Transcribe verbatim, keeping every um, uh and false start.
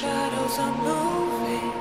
shadows are moving.